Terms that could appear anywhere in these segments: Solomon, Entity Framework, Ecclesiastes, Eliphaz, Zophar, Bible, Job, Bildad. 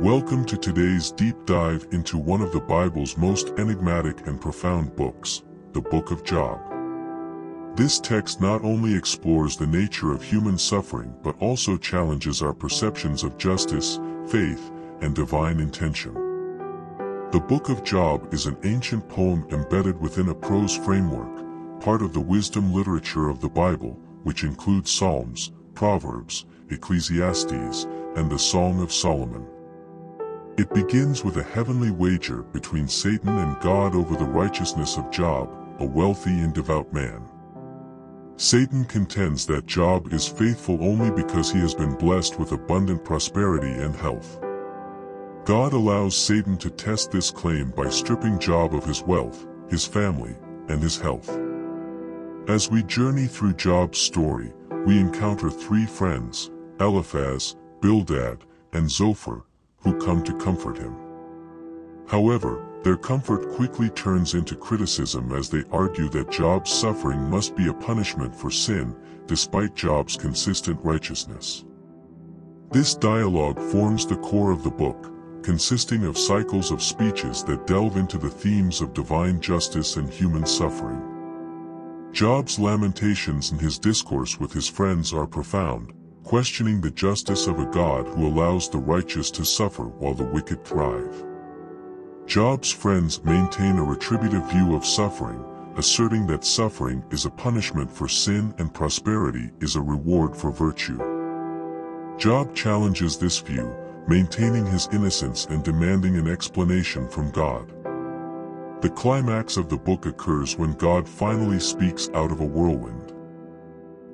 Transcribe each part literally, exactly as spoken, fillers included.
Welcome to today's deep dive into one of the Bible's most enigmatic and profound books, the Book of Job. This text not only explores the nature of human suffering but also challenges our perceptions of justice, faith, and divine intention. The Book of Job is an ancient poem embedded within a prose framework, part of the wisdom literature of the Bible, which includes Psalms, Proverbs, Ecclesiastes, and the Song of Solomon. It begins with a heavenly wager between Satan and God over the righteousness of Job, a wealthy and devout man. Satan contends that Job is faithful only because he has been blessed with abundant prosperity and health. God allows Satan to test this claim by stripping Job of his wealth, his family, and his health. As we journey through Job's story, we encounter three friends, Eliphaz, Bildad, and Zophar, who come to comfort him. However, their comfort quickly turns into criticism as they argue that Job's suffering must be a punishment for sin, despite Job's consistent righteousness. This dialogue forms the core of the book, consisting of cycles of speeches that delve into the themes of divine justice and human suffering. Job's lamentations and his discourse with his friends are profound, questioning the justice of a God who allows the righteous to suffer while the wicked thrive. Job's friends maintain a retributive view of suffering, asserting that suffering is a punishment for sin and prosperity is a reward for virtue. Job challenges this view, maintaining his innocence and demanding an explanation from God. The climax of the book occurs when God finally speaks out of a whirlwind.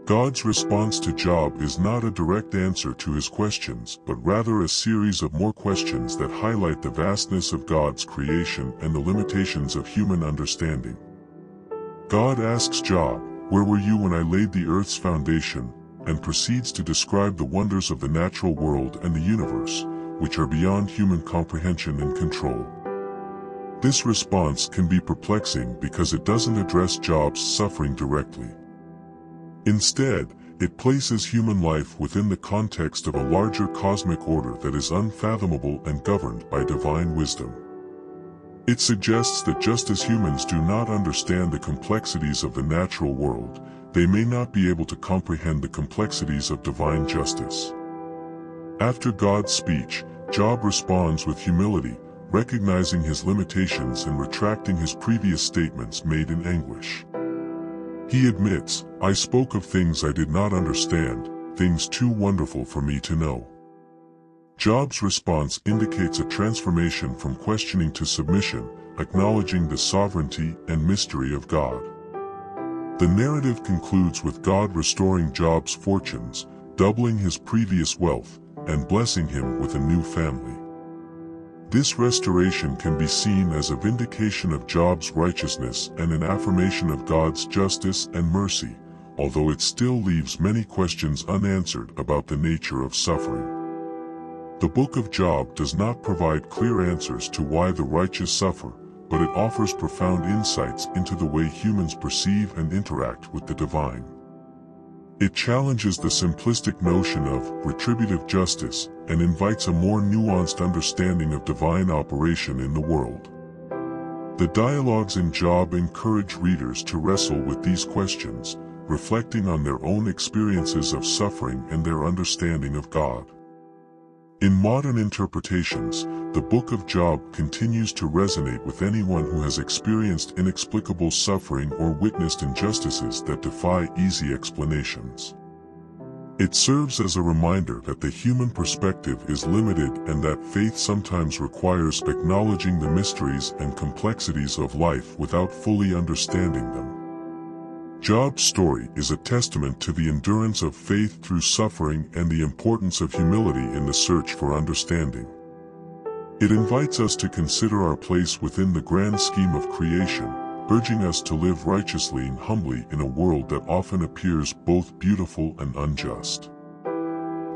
God's response to Job is not a direct answer to his questions, but rather a series of more questions that highlight the vastness of God's creation and the limitations of human understanding. God asks Job, "Where were you when I laid the earth's foundation?" and proceeds to describe the wonders of the natural world and the universe, which are beyond human comprehension and control. This response can be perplexing because it doesn't address Job's suffering directly. Instead, it places human life within the context of a larger cosmic order that is unfathomable and governed by divine wisdom. It suggests that just as humans do not understand the complexities of the natural world, they may not be able to comprehend the complexities of divine justice. After God's speech, Job responds with humility, recognizing his limitations and retracting his previous statements made in anguish. He admits, "I spoke of things I did not understand, things too wonderful for me to know." Job's response indicates a transformation from questioning to submission, acknowledging the sovereignty and mystery of God. The narrative concludes with God restoring Job's fortunes, doubling his previous wealth, and blessing him with a new family. This restoration can be seen as a vindication of Job's righteousness and an affirmation of God's justice and mercy, although it still leaves many questions unanswered about the nature of suffering. The Book of Job does not provide clear answers to why the righteous suffer, but it offers profound insights into the way humans perceive and interact with the divine. It challenges the simplistic notion of retributive justice and invites a more nuanced understanding of divine operation in the world. The dialogues in Job encourage readers to wrestle with these questions, reflecting on their own experiences of suffering and their understanding of God. In modern interpretations, the Book of Job continues to resonate with anyone who has experienced inexplicable suffering or witnessed injustices that defy easy explanations. It serves as a reminder that the human perspective is limited and that faith sometimes requires acknowledging the mysteries and complexities of life without fully understanding them. Job's story is a testament to the endurance of faith through suffering and the importance of humility in the search for understanding. It invites us to consider our place within the grand scheme of creation, urging us to live righteously and humbly in a world that often appears both beautiful and unjust.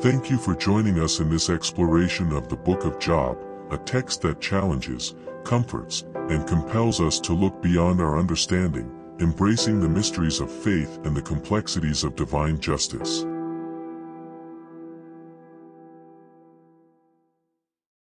Thank you for joining us in this exploration of the Book of Job, a text that challenges, comforts, and compels us to look beyond our understanding, embracing the mysteries of faith and the complexities of divine justice.